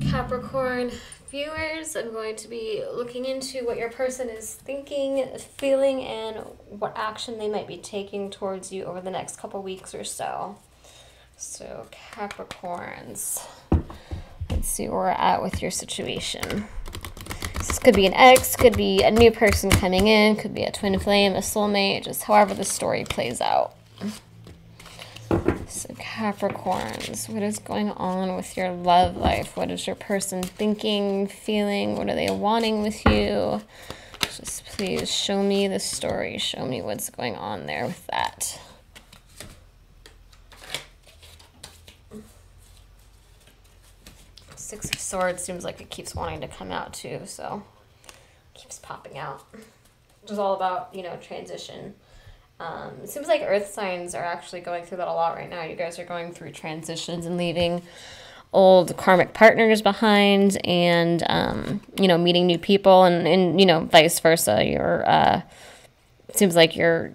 Capricorn viewers, I'm going to be looking into what your person is thinking, feeling, and what action they might be taking towards you over the next couple weeks or so. So Capricorns, let's see where we're at with your situation. This could be an ex, could be a new person coming in, could be a twin flame, a soulmate, just however the story plays out. So Capricorns, what is going on with your love life? What is your person thinking, feeling? What are they wanting with you? Just please show me the story. Show me what's going on there with that. Six of Swords seems like it keeps wanting to come out too, so it keeps popping out. It was all about, you know, transition. It seems like earth signs are actually going through that a lot right now. You guys are going through transitions and leaving old karmic partners behind and, you know, meeting new people and you know, vice versa. Your, it seems like your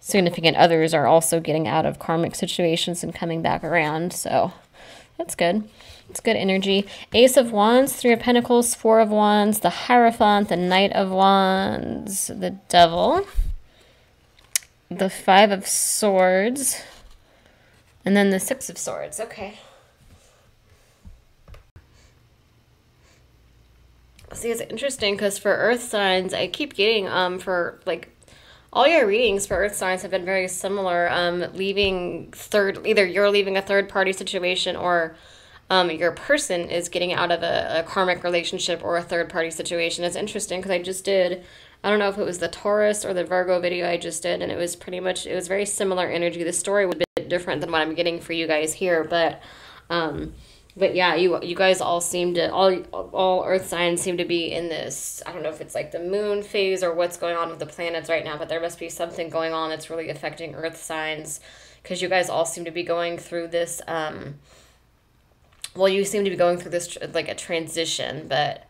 significant others are also getting out of karmic situations and coming back around, so that's good. It's good energy. Ace of Wands, Three of Pentacles, Four of Wands, the Hierophant, the Knight of Wands, the Devil, the Five of Swords, and then the Six of Swords. Okay. See, it's interesting because for earth signs, I keep getting for like all your readings for earth signs have been very similar. Leaving third, either you're leaving a third party situation or your person is getting out of a karmic relationship or a third party situation. It's interesting because I just did, I don't know if it was the Taurus or the Virgo video I just did, and it was pretty much, it was very similar energy. The story was a bit different than what I'm getting for you guys here, but yeah, you guys all seem to, all earth signs seem to be in this, I don't know if it's like the moon phase or what's going on with the planets right now, but there must be something going on that's really affecting earth signs because you guys all seem to be going through this, well, you seem to be going through this, like a transition, but,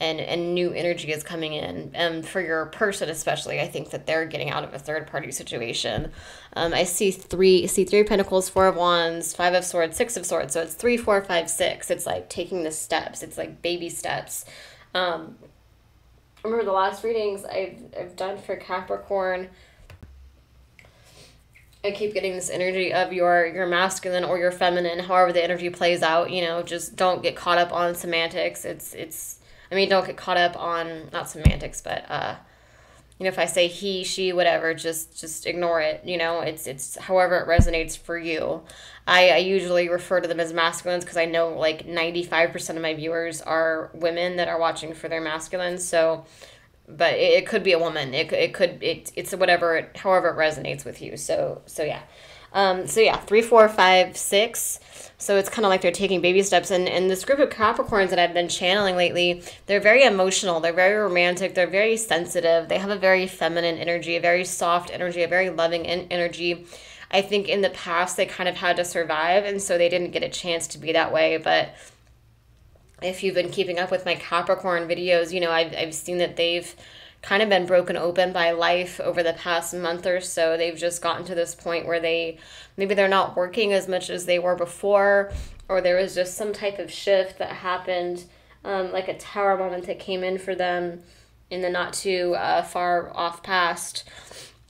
and new energy is coming in. And for your person especially, I think that they're getting out of a third party situation. I see Three of Pentacles, Four of Wands, Five of Swords, Six of Swords. So it's 3, 4, 5, 6. It's like taking the steps. It's like baby steps. Remember the last readings I've done for Capricorn. I keep getting this energy of your masculine or your feminine, however the energy plays out. You know, just don't get caught up on semantics. I mean, don't get caught up on, not semantics, but, you know, if I say he, she, whatever, just ignore it. You know, it's however it resonates for you. I usually refer to them as masculines because I know like 95% of my viewers are women that are watching for their masculines. So, but it could be a woman. It's whatever, however it resonates with you. So yeah. So yeah, 3, 4, 5, 6. So it's kind of like they're taking baby steps. And this group of Capricorns that I've been channeling lately, they're very emotional. They're very romantic. They're very sensitive. They have a very feminine energy, a very soft energy, a very loving energy. I think in the past they kind of had to survive, and so they didn't get a chance to be that way. But if you've been keeping up with my Capricorn videos, you know, I've seen that they've kind of been broken open by life over the past month or so. They've just gotten to this point where maybe they're not working as much as they were before, or there was just some type of shift that happened, like a tower moment that came in for them in the not too far off past.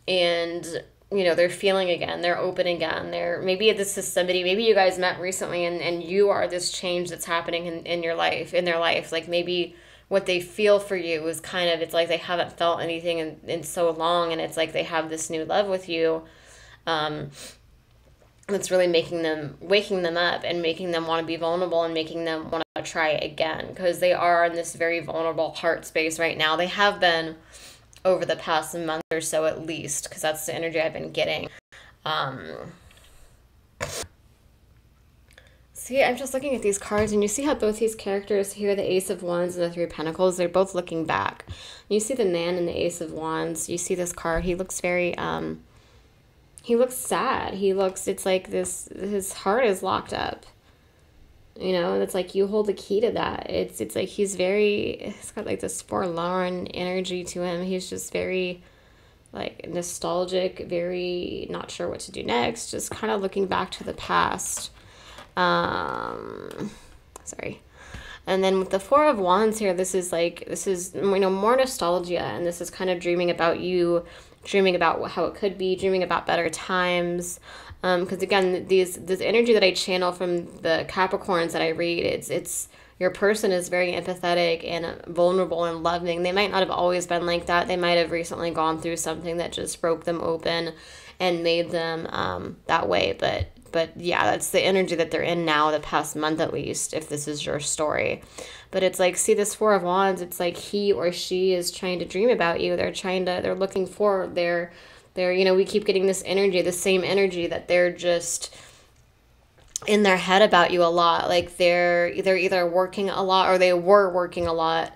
And, you know, they're feeling again, they're open again. Maybe this is somebody, maybe you guys met recently and you are this change that's happening in your life, in their life. Like maybe what they feel for you is kind of, it's like they haven't felt anything in so long, and it's like they have this new love with you that's really waking them up and making them want to be vulnerable and making them want to try it again, because they are in this very vulnerable heart space right now. They have been over the past month or so at least, because that's the energy I've been getting. See, I'm just looking at these cards, and you see how both these characters here, the Ace of Wands and the Three of Pentacles, they're both looking back. You see the man in the Ace of Wands. You see this card. He looks very, he looks sad. He looks, it's like this, his heart is locked up, you know, and it's like you hold the key to that. It's like he's very, he's got like this forlorn energy to him. He's just very, like, nostalgic, very not sure what to do next, just kind of looking back to the past. Sorry. And then with the Four of Wands here, this is, you know, more nostalgia, and this is kind of dreaming about you, dreaming about how it could be, dreaming about better times. Because again, this energy that I channel from the Capricorns that I read, it's your person is very empathetic and vulnerable and loving. They might not have always been like that. They might have recently gone through something that just broke them open and made them that way. But yeah, that's the energy that they're in now, the past month at least, if this is your story. But it's like, see this Four of Wands, it's like he or she is trying to dream about you. They're looking forward. They're, you know, we keep getting this energy, the same energy that they're just in their head about you a lot. Like they're either working a lot, or they were working a lot.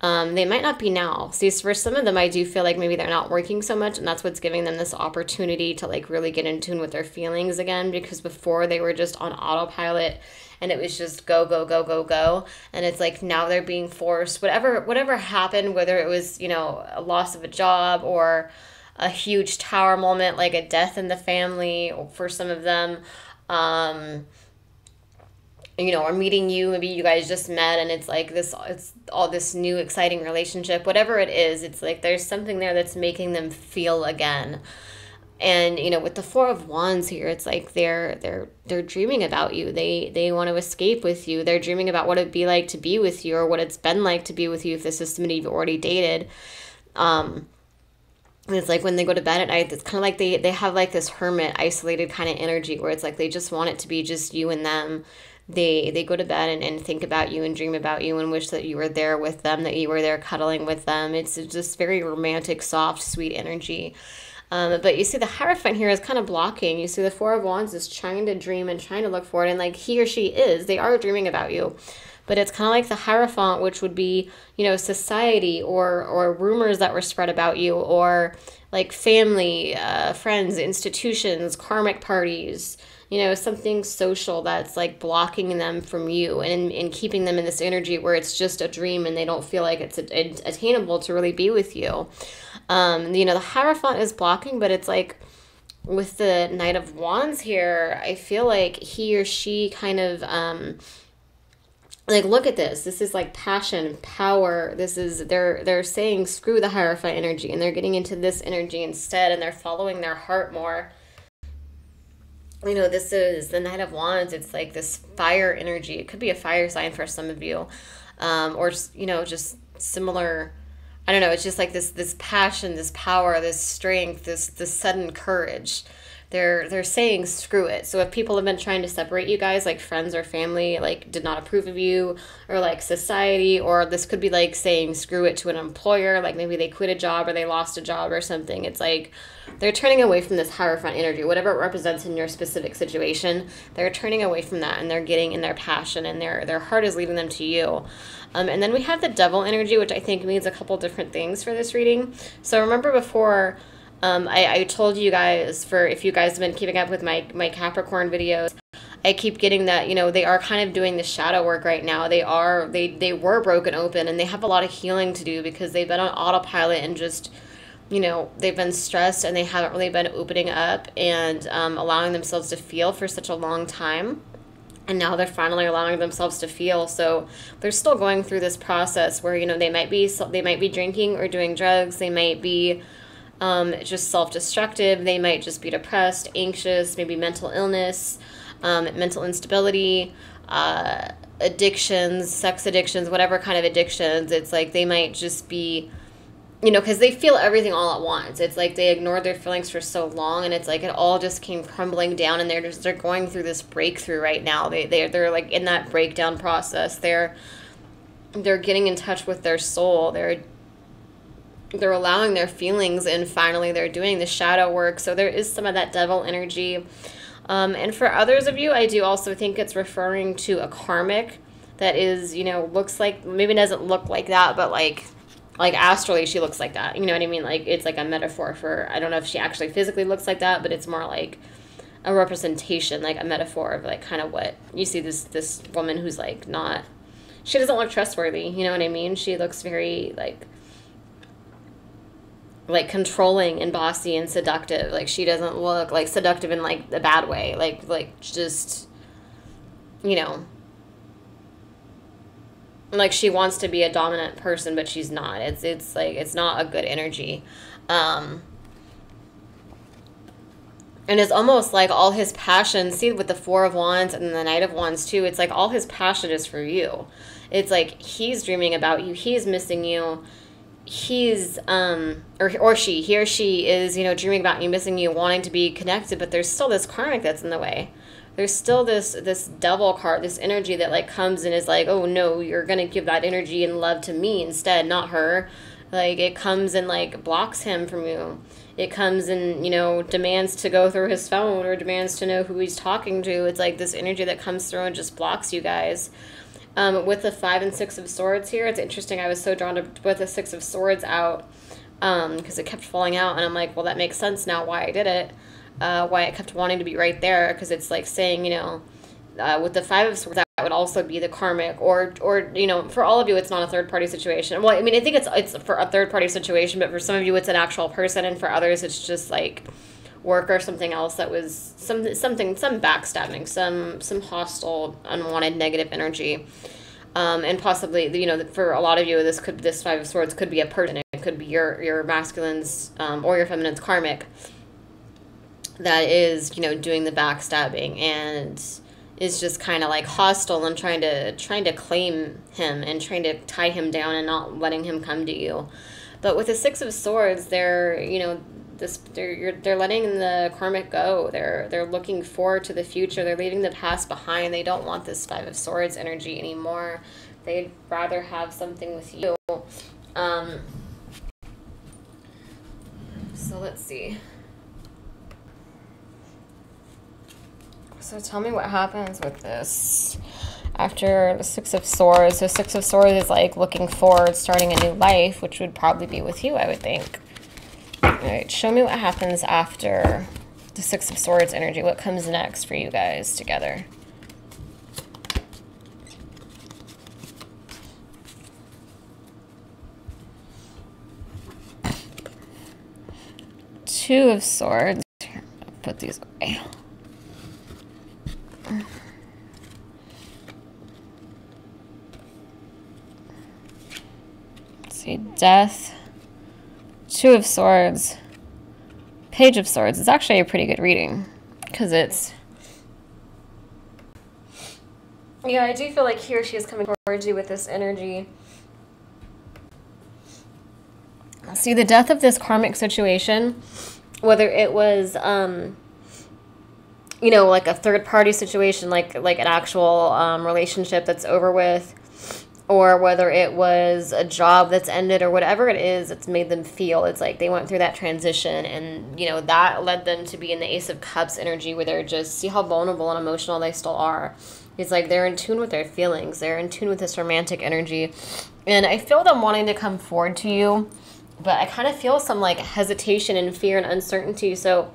They might not be now. See, for some of them, I do feel like maybe they're not working so much, and that's what's giving them this opportunity to like really get in tune with their feelings again, because before they were just on autopilot and it was just go, go, go, go, go. And it's like now they're being forced, whatever happened, whether it was, you know, a loss of a job or a huge tower moment, like a death in the family for some of them, you know, or meeting you, maybe you guys just met and it's like this, it's all this new exciting relationship, whatever it is, it's like there's something there that's making them feel again. And, you know, with the Four of Wands here, it's like they're dreaming about you. They want to escape with you. They're dreaming about what it'd be like to be with you, or what it's been like to be with you if this is somebody you've already dated. And it's like when they go to bed at night, it's kind of like they have like this hermit isolated kind of energy where it's like they just want it to be just you and them. They go to bed and think about you and dream about you and wish that you were there with them, that you were there cuddling with them. It's just very romantic, soft, sweet energy. But you see the Hierophant here is kind of blocking. You see the Four of Wands is trying to dream and trying to look forward. And like he or she is, they are dreaming about you. But it's kind of like the Hierophant, which would be, you know, society or rumors that were spread about you, or like family, friends, institutions, karmic parties, you know, something social that's like blocking them from you and keeping them in this energy where it's just a dream and they don't feel like it's attainable to really be with you. You know, the Hierophant is blocking, but it's like with the Knight of Wands here, I feel like he or she kind of, like, look at this. This is like passion, power. This is, they're saying screw the Hierophant energy, and they're getting into this energy instead, and they're following their heart more. You know, this is the Knight of Wands. It's like this fire energy. It could be a fire sign for some of you, or, you know, just similar. I don't know, it's just like this passion, this power, this strength, this sudden courage. They're saying screw it. So if people have been trying to separate you guys, like friends or family, like did not approve of you, or like society, or this could be like saying screw it to an employer, like maybe they quit a job or they lost a job or something. It's like they're turning away from this Hierophant energy, whatever it represents in your specific situation. They're turning away from that, and they're getting in their passion, and their heart is leading them to you. And then we have the Devil energy, which I think means a couple different things for this reading. So remember before, I told you guys, for if you guys have been keeping up with my Capricorn videos, I keep getting that, you know, they are kind of doing the shadow work right now. They were broken open, and they have a lot of healing to do because they've been on autopilot and just, you know, they've been stressed and they haven't really been opening up and allowing themselves to feel for such a long time. And now they're finally allowing themselves to feel. So they're still going through this process where, you know, they might be drinking or doing drugs. They might be just self-destructive. They might just be depressed, anxious, maybe mental illness, mental instability, addictions, sex addictions, whatever kind of addictions. It's like they might just be, you know, because they feel everything all at once. It's like they ignored their feelings for so long, and it's like it all just came crumbling down, and they're going through this breakthrough right now. They're like in that breakdown process. They're getting in touch with their soul. They're allowing their feelings, and finally they're doing the shadow work. So there is some of that Devil energy. And for others of you, I do also think it's referring to a karmic that is, you know, looks like, maybe doesn't look like that, but like astrally she looks like that. You know what I mean? Like it's like a metaphor for, I don't know if she actually physically looks like that, but it's more like a representation, like a metaphor of like kind of what you see, this woman who's like not, she doesn't look trustworthy. You know what I mean? She looks very like controlling and bossy and seductive. Like she doesn't look like seductive in like a bad way, like just, you know, like she wants to be a dominant person, but she's not. It's like, it's not a good energy. And it's almost like all his passion, see with the 4 of Wands and the Knight of Wands too, it's like all his passion is for you. It's like he's dreaming about you, he's missing you, he's, he or she is, you know, dreaming about you, missing you, wanting to be connected, but there's still this karmic that's in the way. There's still this devil card, this energy that like comes and is like, oh no, you're going to give that energy and love to me instead, not her. Like it comes and like blocks him from you. It comes and, you know, demands to go through his phone or demands to know who he's talking to. It's like this energy that comes through and just blocks you guys. With the 5 and 6 of Swords here, it's interesting. I was so drawn to with the 6 of Swords out because it kept falling out. And I'm like, well, that makes sense now why I did it, why I kept wanting to be right there, because it's like saying, you know, with the 5 of Swords out, would also be the karmic or you know, for all of you it's not a third party situation. Well, I mean, I think it's for a third party situation, but for some of you it's an actual person and for others it's just like work or something else that was some backstabbing, some hostile, unwanted, negative energy. And possibly, you know, for a lot of you this 5 of Swords could be a person. It could be your masculine's or your feminine's karmic that is, you know, doing the backstabbing and is just kind of like hostile and trying to claim him and trying to tie him down and not letting him come to you. But with the 6 of Swords, they're letting the karmic go. They're looking forward to the future. They're leaving the past behind. They don't want this 5 of Swords energy anymore. They'd rather have something with you. So let's see. So tell me what happens with this after the 6 of Swords. So 6 of Swords is like looking forward, starting a new life, which would probably be with you, I would think. All right, show me what happens after the 6 of Swords energy. What comes next for you guys together? Two of Swords. Here, I'll put these away. Let's see, death, 2 of Swords, Page of Swords. It's actually a pretty good reading because it's, yeah, I do feel like he or she is coming towards you with this energy. See, the death of this karmic situation, whether it was you know, like a third-party situation, like an actual relationship that's over with, or whether it was a job that's ended or whatever it is, it's made them feel. It's like they went through that transition and, you know, that led them to be in the Ace of Cups energy where they're just, see how vulnerable and emotional they still are. It's like they're in tune with their feelings. They're in tune with this romantic energy. And I feel them wanting to come forward to you, but I kind of feel some, like, hesitation and fear and uncertainty, so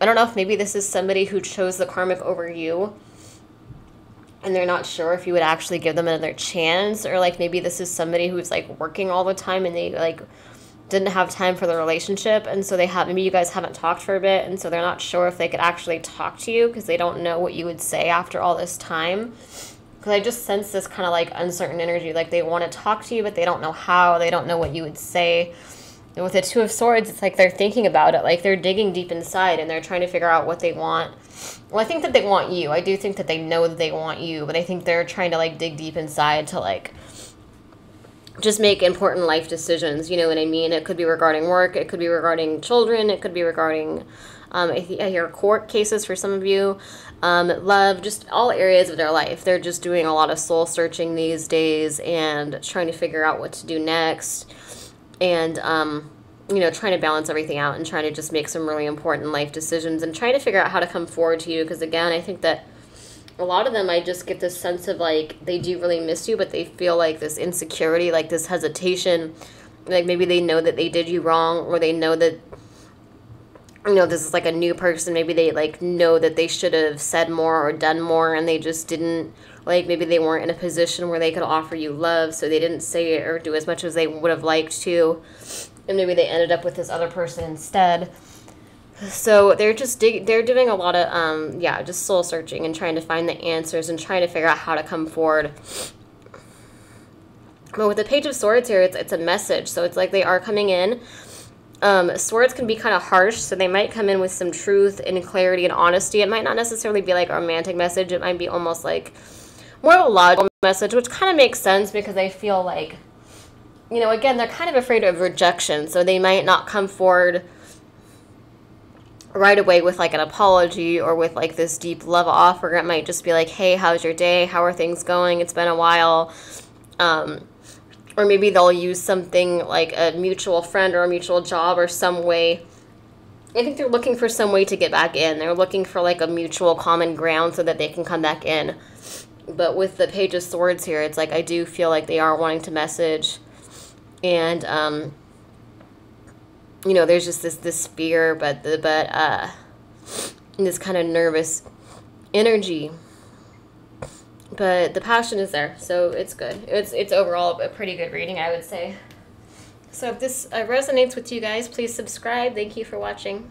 I don't know if maybe this is somebody who chose the karmic over you and they're not sure if you would actually give them another chance, or like maybe this is somebody who's like working all the time and they like didn't have time for the relationship, and so they have, maybe you guys haven't talked for a bit, and so they're not sure if they could actually talk to you because they don't know what you would say after all this time. Because I just sense this kind of like uncertain energy, like they want to talk to you but they don't know how, they don't know what you would say. And with the 2 of Swords, it's like they're thinking about it, like they're digging deep inside and they're trying to figure out what they want. Well, I think that they want you. I do think that they know that they want you, but I think they're trying to like dig deep inside to like just make important life decisions, you know what I mean? It could be regarding work, it could be regarding children, it could be regarding, I hear court cases for some of you, love, just all areas of their life. They're just doing a lot of soul searching these days and trying to figure out what to do next. And, you know, trying to balance everything out and trying to just make some really important life decisions and trying to figure out how to come forward to you. Because, again, I think that a lot of them, I just get this sense of, like, they do really miss you, but they feel like this insecurity, like this hesitation. Like, maybe they know that they did you wrong, or they know that, you know, this is, like, a new person. Maybe they, like, know that they should have said more or done more, and they just didn't. Like, maybe they weren't in a position where they could offer you love, so they didn't say it or do as much as they would have liked to. And maybe they ended up with this other person instead. So they're just they're doing a lot of, yeah, just soul searching and trying to find the answers and trying to figure out how to come forward. Well, with the Page of Swords here, it's a message. So it's like they are coming in. Swords can be kind of harsh, so they might come in with some truth and clarity and honesty. It might not necessarily be like a romantic message. It might be almost like more of a logical message, which kind of makes sense because they feel like, you know, again, they're kind of afraid of rejection. So they might not come forward right away with like an apology or with like this deep love offer. It might just be like, hey, how's your day? How are things going? It's been a while. Or maybe they'll use something like a mutual friend or a mutual job or some way. I think they're looking for some way to get back in. They're looking for like a mutual common ground so that they can come back in. But with the Page of Swords here, it's like I do feel like they are wanting to message. And, you know, there's just this fear, but this kind of nervous energy. But the passion is there, so it's good. It's overall a pretty good reading, I would say. So if this resonates with you guys, please subscribe. Thank you for watching.